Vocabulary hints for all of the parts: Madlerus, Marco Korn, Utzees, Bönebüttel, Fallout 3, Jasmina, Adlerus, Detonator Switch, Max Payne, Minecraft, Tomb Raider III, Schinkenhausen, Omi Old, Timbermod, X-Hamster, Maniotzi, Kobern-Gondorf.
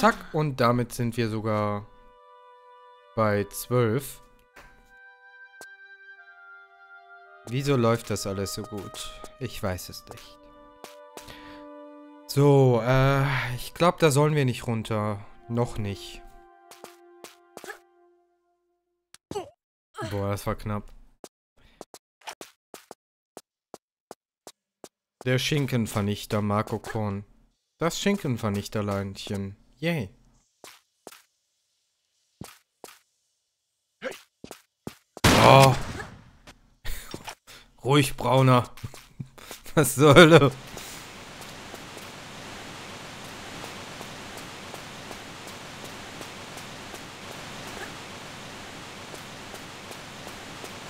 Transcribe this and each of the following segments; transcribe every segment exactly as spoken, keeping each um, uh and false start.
Zack, und damit sind wir sogar bei zwölf. Wieso läuft das alles so gut? Ich weiß es nicht. So, äh, ich glaube, da sollen wir nicht runter. Noch nicht. Boah, das war knapp. Der Schinkenvernichter Marco Korn. Das Schinkenvernichterleinchen. Yay. Oh. Ruhig, Brauner. Was soll das?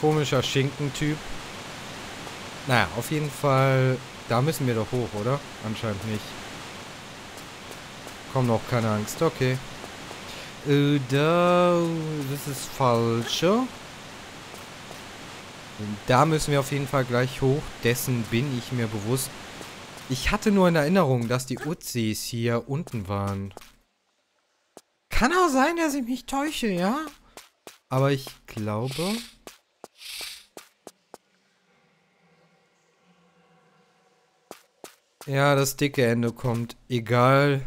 Komischer Schinkentyp. Naja, auf jeden Fall... Da müssen wir doch hoch, oder? Anscheinend nicht. Komm noch, keine Angst. Okay. Äh, da... Das ist falsch. Da müssen wir auf jeden Fall gleich hoch. Dessen bin ich mir bewusst. Ich hatte nur in Erinnerung, dass die Utzees hier unten waren. Kann auch sein, dass ich mich täusche, ja? Aber ich glaube... Ja, das dicke Ende kommt. Egal.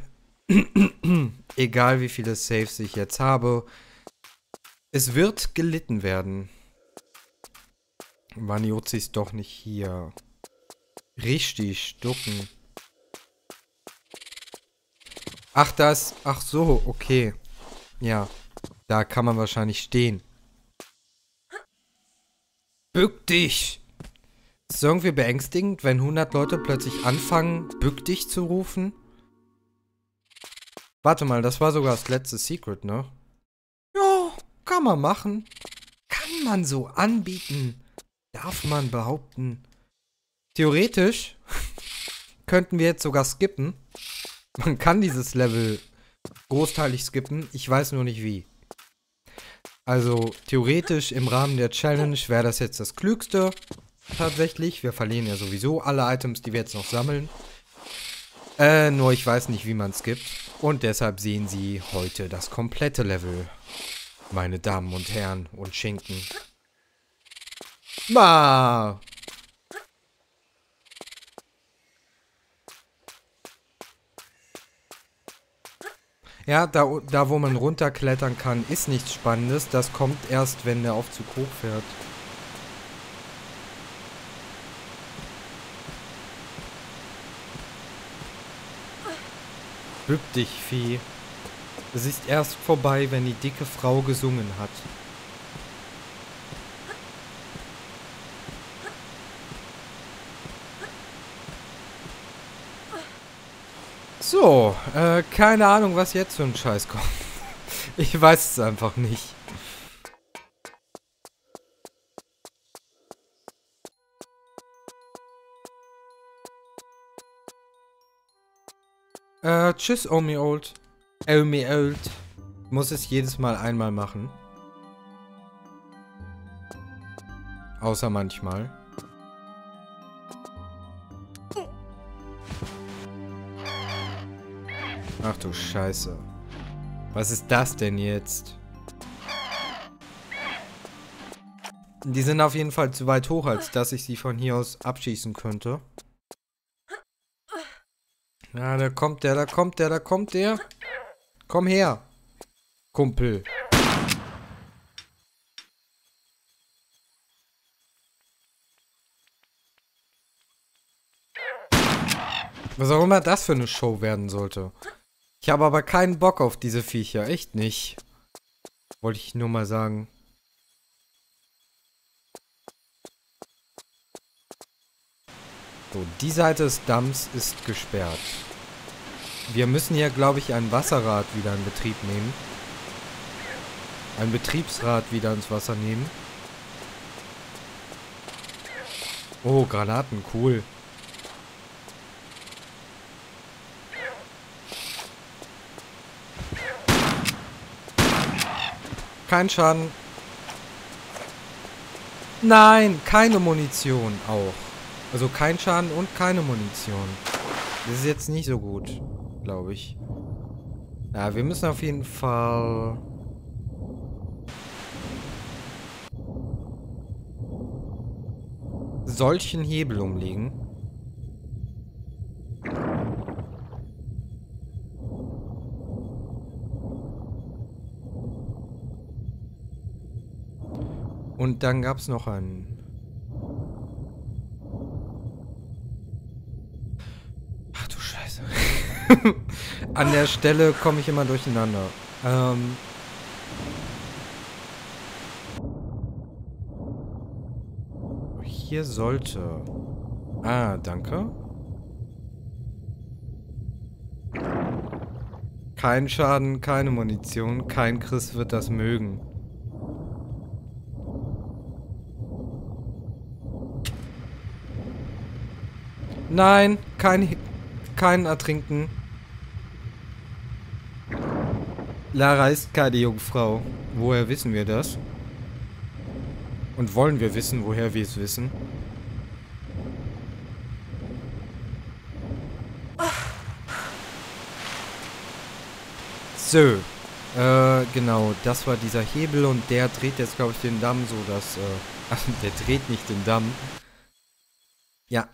Egal, wie viele Saves ich jetzt habe. Es wird gelitten werden. Maniotzi ist doch nicht hier. Richtig, ducken. Ach, das. Ach so, okay. Ja, da kann man wahrscheinlich stehen. Bück dich! Ist es irgendwie beängstigend, wenn hundert Leute plötzlich anfangen, bück dich zu rufen? Warte mal, das war sogar das letzte Secret, ne? Ja, kann man machen. Kann man so anbieten. Darf man behaupten. Theoretisch könnten wir jetzt sogar skippen. Man kann dieses Level großteilig skippen. Ich weiß nur nicht wie. Also theoretisch im Rahmen der Challenge wäre das jetzt das Klügste. Tatsächlich, wir verlieren ja sowieso alle Items, die wir jetzt noch sammeln. Äh, nur ich weiß nicht, wie man es gibt. Und deshalb sehen Sie heute das komplette Level. Meine Damen und Herren und Schinken. Ma! Ja, da, da wo man runterklettern kann, ist nichts Spannendes. Das kommt erst, wenn der Aufzug hochfährt. Bück dich, Vieh. Es ist erst vorbei, wenn die dicke Frau gesungen hat. So, äh, keine Ahnung, was jetzt für ein Scheiß kommt. Ich weiß es einfach nicht. Äh, tschüss, Omi Old. Omi Old. Muss es jedes Mal einmal machen. Außer manchmal. Ach du Scheiße. Was ist das denn jetzt? Die sind auf jeden Fall zu weit hoch, als dass ich sie von hier aus abschießen könnte. Na, da kommt der, da kommt der, da kommt der. Komm her, Kumpel. Was auch immer das für eine Show werden sollte. Ich habe aber keinen Bock auf diese Viecher, echt nicht. Wollte ich nur mal sagen. So, die Seite des Damms ist gesperrt. Wir müssen hier, glaube ich, ein Wasserrad wieder in Betrieb nehmen. Ein Betriebsrad wieder ins Wasser nehmen. Oh, Granaten, cool. Kein Schaden. Nein, keine Munition auch. Also kein Schaden und keine Munition. Das ist jetzt nicht so gut, glaube ich. Ja, wir müssen auf jeden Fall... solchen Hebel umlegen. Und dann gab es noch einen. Ach du Scheiße. An der Stelle komme ich immer durcheinander. Ähm. Hier sollte... Ah, danke. Kein Schaden, keine Munition. Kein Chris wird das mögen. Nein, kein, kein Ertrinken. Lara ist keine Jungfrau. Woher wissen wir das? Und wollen wir wissen, woher wir es wissen? So. Äh, genau. Das war dieser Hebel und der dreht jetzt, glaube ich, den Damm so, dass... Äh, ach, der dreht nicht den Damm. Ja.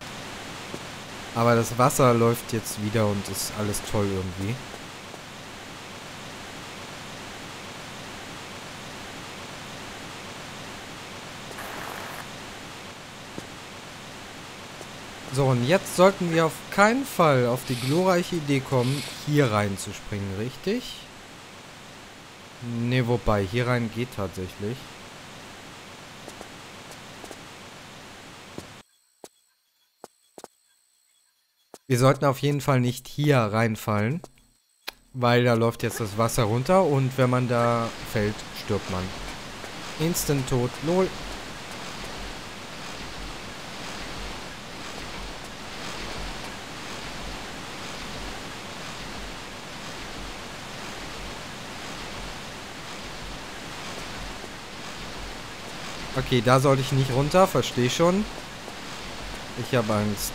Aber das Wasser läuft jetzt wieder und ist alles toll irgendwie. So, und jetzt sollten wir auf keinen Fall auf die glorreiche Idee kommen, hier reinzuspringen, richtig? Ne, wobei, hier rein geht tatsächlich. Wir sollten auf jeden Fall nicht hier reinfallen, weil da läuft jetzt das Wasser runter und wenn man da fällt, stirbt man. Instant tot, lol. Okay, da sollte ich nicht runter, verstehe schon. Ich habe Angst.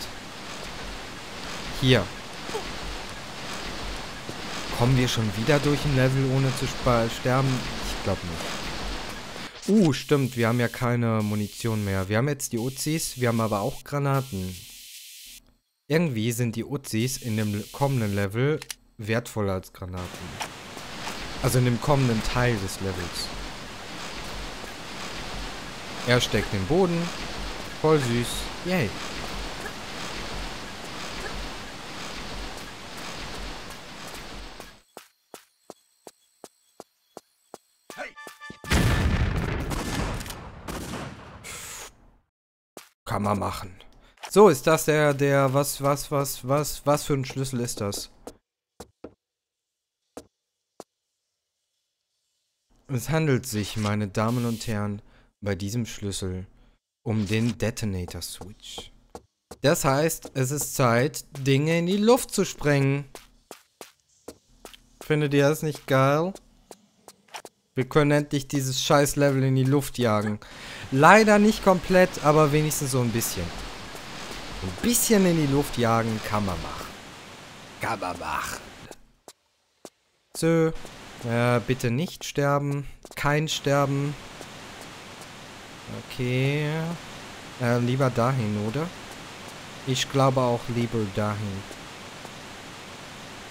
Hier. Kommen wir schon wieder durch ein Level, ohne zu sterben? Ich glaube nicht. Uh, stimmt. Wir haben ja keine Munition mehr. Wir haben jetzt die Utzees, wir haben aber auch Granaten. Irgendwie sind die Utzees in dem kommenden Level wertvoller als Granaten. Also in dem kommenden Teil des Levels. Er steckt den Boden. Voll süß. Yay. Kann man machen. So, ist das der, der, was, was, was, was, was für ein Schlüssel ist das? Es handelt sich, meine Damen und Herren, bei diesem Schlüssel um den Detonator Switch. Das heißt, es ist Zeit, Dinge in die Luft zu sprengen. Findet ihr das nicht geil? Wir können endlich dieses scheiß Level in die Luft jagen. Leider nicht komplett, aber wenigstens so ein bisschen. Ein bisschen in die Luft jagen kann man machen. Kann man machen. So, äh, bitte nicht sterben. Kein Sterben. Okay. Äh, lieber dahin, oder? Ich glaube auch lieber dahin.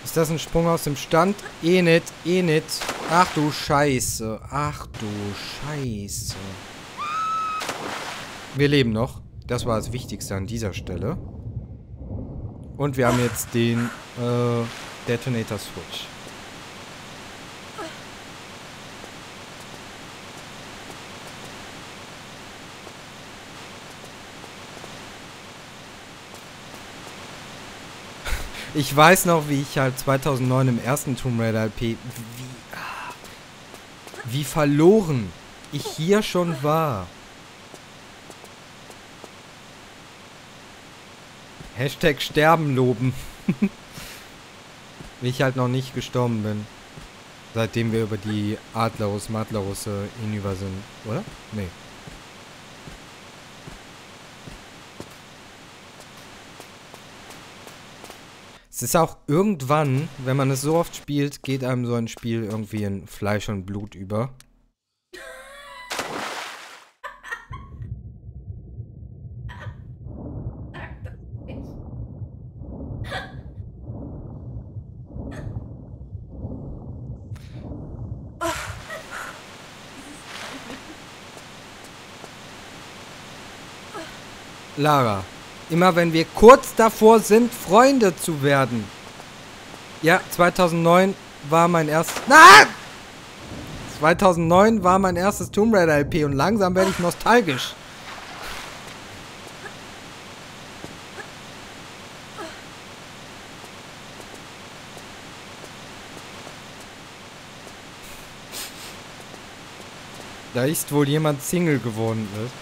Ist das ein Sprung aus dem Stand? Eh nicht, eh nicht. Ach du Scheiße. Ach du Scheiße. Wir leben noch. Das war das Wichtigste an dieser Stelle. Und wir haben jetzt den äh, Detonator Switch. Ich weiß noch, wie ich halt zweitausendneun im ersten Tomb Raider L P, wie, wie verloren ich hier schon war. Hashtag Sterben loben. Wie ich halt noch nicht gestorben bin. Seitdem wir über die Adlerus, Madlerus hinüber sind, oder? Nee. Es ist auch irgendwann, wenn man es so oft spielt, geht einem so ein Spiel irgendwie in Fleisch und Blut über. Lara, immer wenn wir kurz davor sind, Freunde zu werden. Ja, zweitausendneun war mein erstes... Ah! zweitausendneun war mein erstes Tomb Raider L P und langsam werde ich nostalgisch. Da ist wohl jemand Single geworden ist.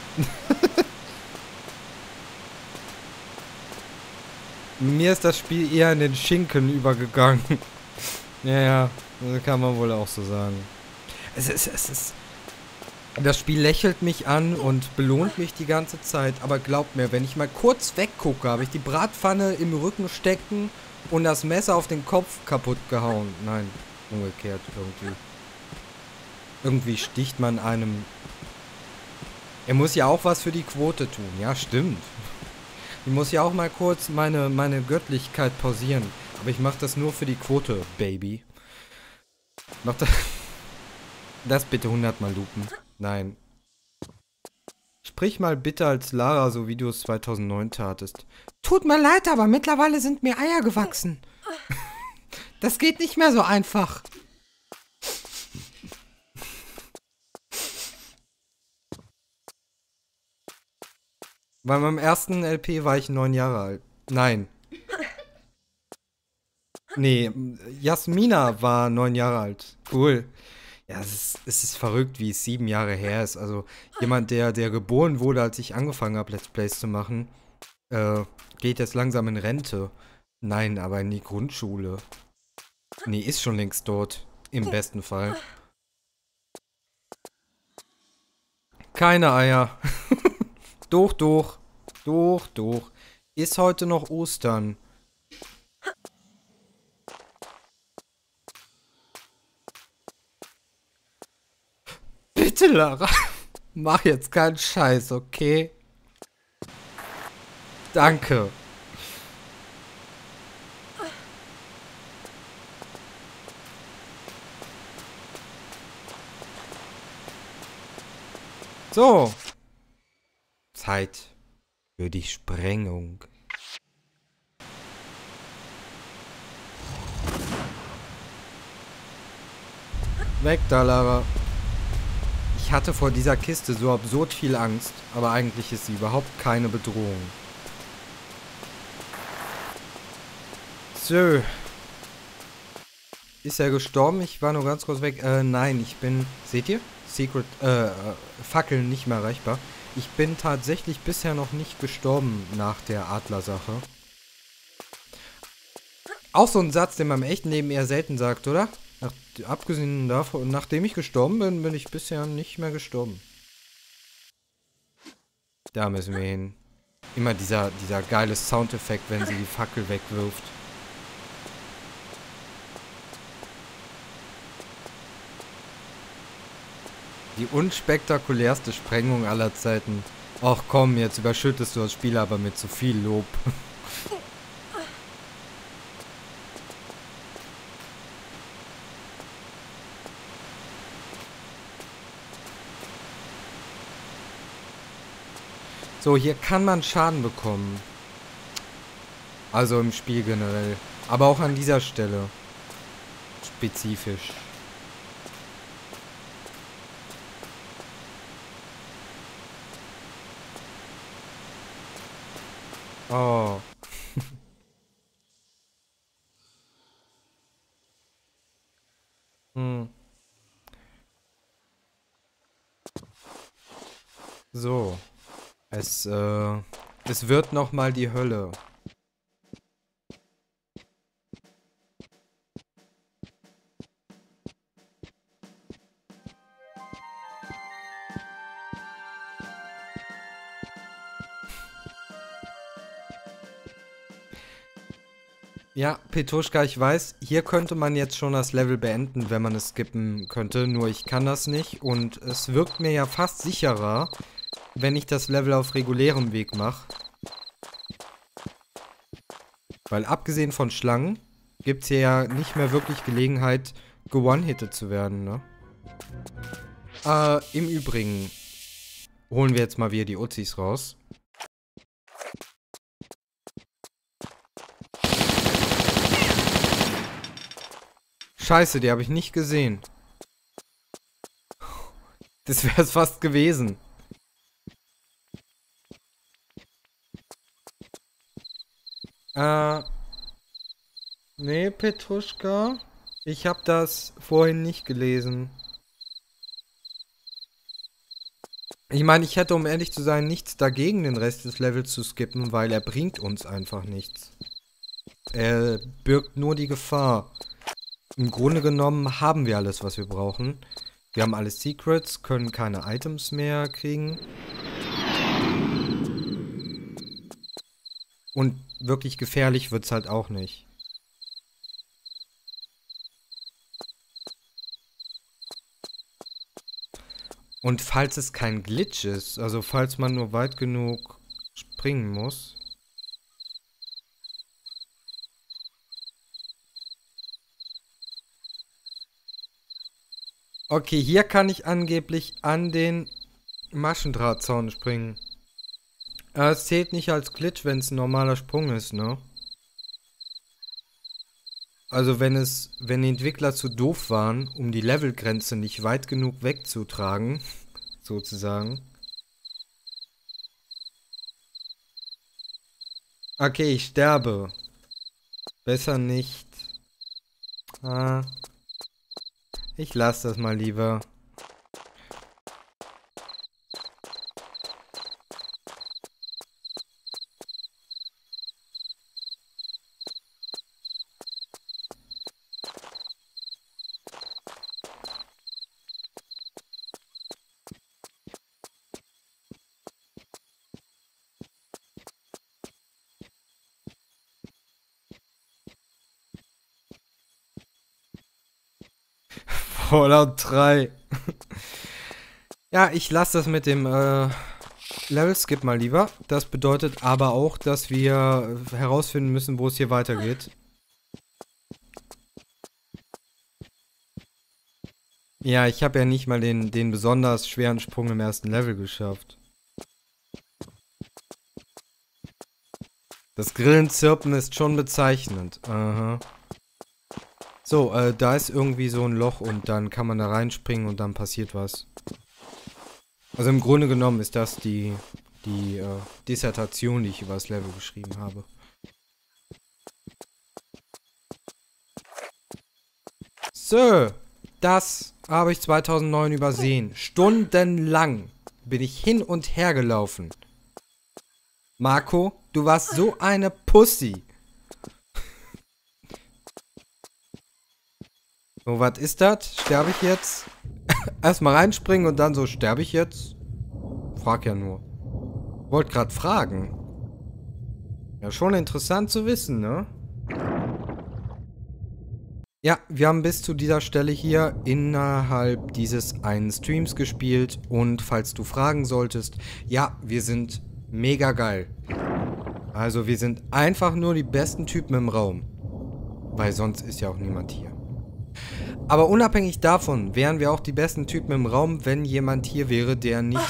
Mir ist das Spiel eher in den Schinken übergegangen. Ja, ja, kann man wohl auch so sagen. Es ist, es ist... Das Spiel lächelt mich an und belohnt mich die ganze Zeit. Aber glaubt mir, wenn ich mal kurz weggucke, habe ich die Bratpfanne im Rücken stecken und das Messer auf den Kopf kaputt gehauen. Nein, umgekehrt irgendwie. Irgendwie sticht man einem... Er muss ja auch was für die Quote tun. Ja, stimmt. Ich muss ja auch mal kurz meine, meine Göttlichkeit pausieren. Aber ich mach das nur für die Quote, Baby. Mach das... Das bitte hundertmal lupen. Nein. Sprich mal bitte als Lara, so wie du es zweitausendneun tatest. Tut mir leid, aber mittlerweile sind mir Eier gewachsen. Das geht nicht mehr so einfach. Bei meinem ersten L P war ich neun Jahre alt. Nein. Nee, Jasmina war neun Jahre alt. Cool. Ja, es ist, es ist verrückt, wie es sieben Jahre her ist. Also jemand, der, der geboren wurde, als ich angefangen habe, Let's Plays zu machen, äh, geht jetzt langsam in Rente. Nein, aber in die Grundschule. Nee, ist schon längst dort. Im besten Fall. Keine Eier. Durch, durch, durch, durch. Ist heute noch Ostern? Bitte, Lara. Mach jetzt keinen Scheiß, okay? Danke. So. Zeit für die Sprengung. Weg da, Lara. Ich hatte vor dieser Kiste so absurd viel Angst, aber eigentlich ist sie überhaupt keine Bedrohung. So. Ist er gestorben? Ich war nur ganz kurz weg. Äh, nein, ich bin... Seht ihr? Secret... Äh, Fackeln nicht mehr erreichbar. Ich bin tatsächlich bisher noch nicht gestorben nach der Adler-Sache. Auch so ein Satz, den man im echten Leben eher selten sagt, oder? Nach, abgesehen davon, nachdem ich gestorben bin, bin ich bisher nicht mehr gestorben. Da müssen wir hin. Immer dieser, dieser geile Soundeffekt, wenn sie die Fackel wegwirft. Die unspektakulärste Sprengung aller Zeiten. Och komm, jetzt überschüttest du das Spiel aber mit zu viel Lob. So, hier kann man Schaden bekommen. Also im Spiel generell. Aber auch an dieser Stelle. Spezifisch. Oh. hm. So. Es, äh, es wird nochmal die Hölle. Ja, Petrushka, ich weiß, hier könnte man jetzt schon das Level beenden, wenn man es skippen könnte, nur ich kann das nicht und es wirkt mir ja fast sicherer, wenn ich das Level auf regulärem Weg mache. Weil abgesehen von Schlangen gibt es hier ja nicht mehr wirklich Gelegenheit, ge-one-hitted zu werden, ne? Äh, im Übrigen holen wir jetzt mal wieder die Utzees raus. Scheiße, die habe ich nicht gesehen. Das wäre es fast gewesen. Äh. Nee, Petrushka. Ich habe das vorhin nicht gelesen. Ich meine, ich hätte, um ehrlich zu sein, nichts dagegen, den Rest des Levels zu skippen, weil er bringt uns einfach nichts. Er birgt nur die Gefahr. Im Grunde genommen haben wir alles, was wir brauchen. Wir haben alle Secrets, können keine Items mehr kriegen. Und wirklich gefährlich wird's halt auch nicht. Und falls es kein Glitch ist, also falls man nur weit genug springen muss... Okay, hier kann ich angeblich an den Maschendrahtzaun springen. Aber es zählt nicht als Glitch, wenn es ein normaler Sprung ist, ne? Also wenn es, wenn die Entwickler zu doof waren, um die Levelgrenze nicht weit genug wegzutragen, sozusagen. Okay, ich sterbe. Besser nicht. Ah... Ich lasse das mal lieber. Fallout drei. Ja, ich lasse das mit dem äh, Level-Skip mal lieber. Das bedeutet aber auch, dass wir herausfinden müssen, wo es hier weitergeht. Ja, ich habe ja nicht mal den, den besonders schweren Sprung im ersten Level geschafft. Das Grillenzirpen ist schon bezeichnend. Aha. So, äh, da ist irgendwie so ein Loch und dann kann man da reinspringen und dann passiert was. Also im Grunde genommen ist das die, die äh, Dissertation, die ich über das Level geschrieben habe. So, das habe ich zweitausendneun übersehen. Stundenlang bin ich hin und her gelaufen. Marco, du warst so eine Pussy. So, was ist das? Sterbe ich jetzt? Erstmal reinspringen und dann so, sterbe ich jetzt? Frag ja nur. Wollt gerade fragen. Ja, schon interessant zu wissen, ne? Ja, wir haben bis zu dieser Stelle hier innerhalb dieses einen Streams gespielt. Und falls du fragen solltest, ja, wir sind mega geil. Also wir sind einfach nur die besten Typen im Raum. Weil sonst ist ja auch niemand hier. Aber unabhängig davon wären wir auch die besten Typen im Raum, wenn jemand hier wäre, der nicht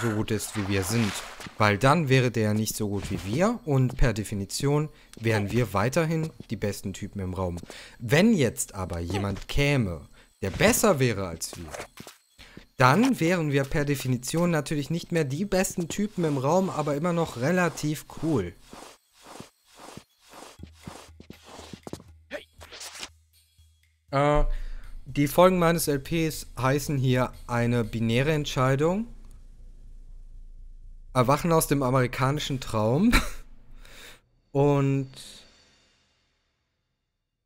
so gut ist, wie wir sind. Weil dann wäre der nicht so gut wie wir und per Definition wären wir weiterhin die besten Typen im Raum. Wenn jetzt aber jemand käme, der besser wäre als wir, dann wären wir per Definition natürlich nicht mehr die besten Typen im Raum, aber immer noch relativ cool. Äh, die Folgen meines L Ps heißen hier eine binäre Entscheidung, Erwachen aus dem amerikanischen Traum und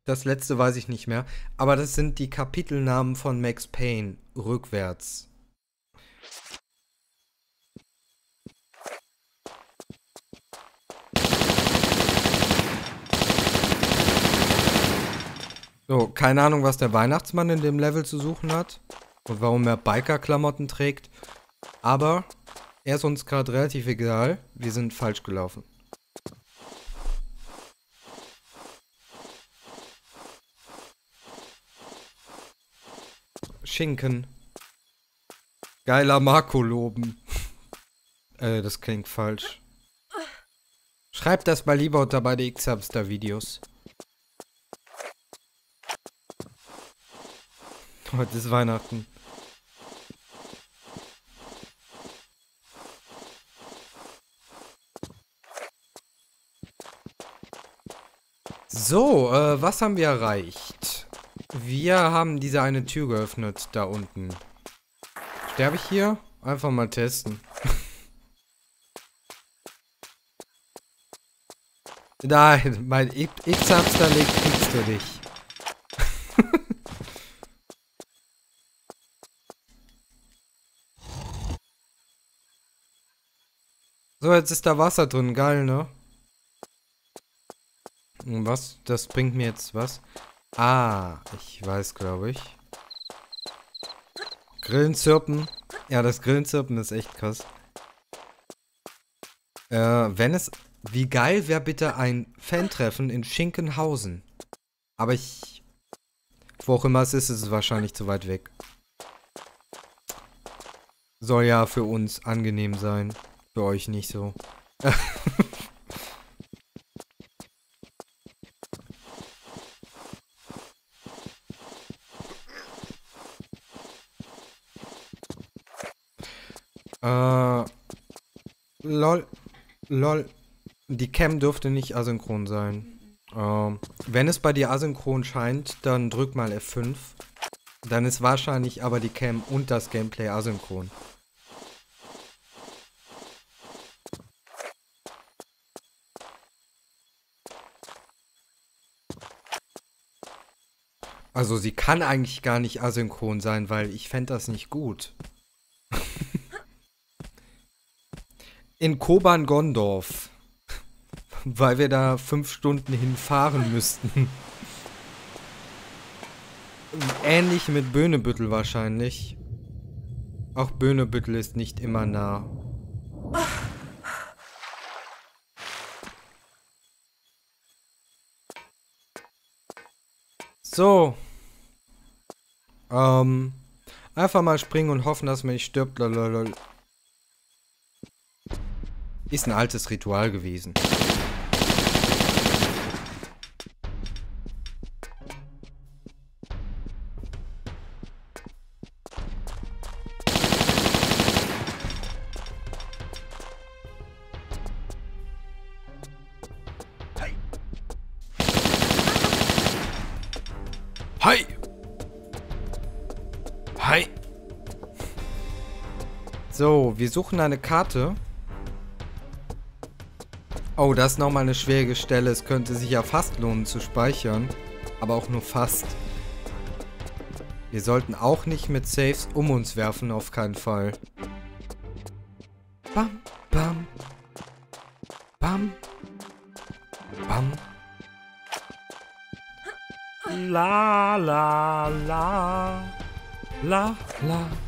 das letzte weiß ich nicht mehr, aber das sind die Kapitelnamen von Max Payne rückwärts. So, keine Ahnung, was der Weihnachtsmann in dem Level zu suchen hat. Und warum er Biker-Klamotten trägt. Aber er ist uns gerade relativ egal. Wir sind falsch gelaufen. Schinken. Geiler Marco loben. äh, das klingt falsch. Schreibt das mal lieber unter beide X-Hamster-Videos. Heute ist Weihnachten. So, äh, was haben wir erreicht? Wir haben diese eine Tür geöffnet, da unten. Sterbe ich hier? Einfach mal testen. Nein, mein X-Hamster legt kriegst du dich. So, jetzt ist da Wasser drin. Geil, ne? Was? Das bringt mir jetzt was? Ah, ich weiß, glaube ich. Grillenzirpen. Ja, das Grillenzirpen ist echt krass. Äh, wenn es... Wie geil wäre bitte ein Fan-Treffen in Schinkenhausen. Aber ich... Wo auch immer es ist, ist es wahrscheinlich zu weit weg. Soll ja für uns angenehm sein. Für euch nicht so. äh, lol. Lol. Die Cam dürfte nicht asynchron sein. Ähm, wenn es bei dir asynchron scheint, dann drück mal F fünf. Dann ist wahrscheinlich aber die Cam und das Gameplay asynchron. Also sie kann eigentlich gar nicht asynchron sein, weil ich fände das nicht gut. In Kobern-Gondorf. Weil wir da fünf Stunden hinfahren müssten. Ähnlich mit Bönebüttel wahrscheinlich. Auch Bönebüttel ist nicht immer nah. So. Ähm, einfach mal springen und hoffen, dass man nicht stirbt. Lalalala. Ist ein altes Ritual gewesen. Hey. Hi. Hi. So, wir suchen eine Karte. Oh, das ist nochmal eine schwierige Stelle. Es könnte sich ja fast lohnen zu speichern. Aber auch nur fast. Wir sollten auch nicht mit Saves um uns werfen, auf keinen Fall. Bam, bam. Bam. Bam. La, la, la. La, la.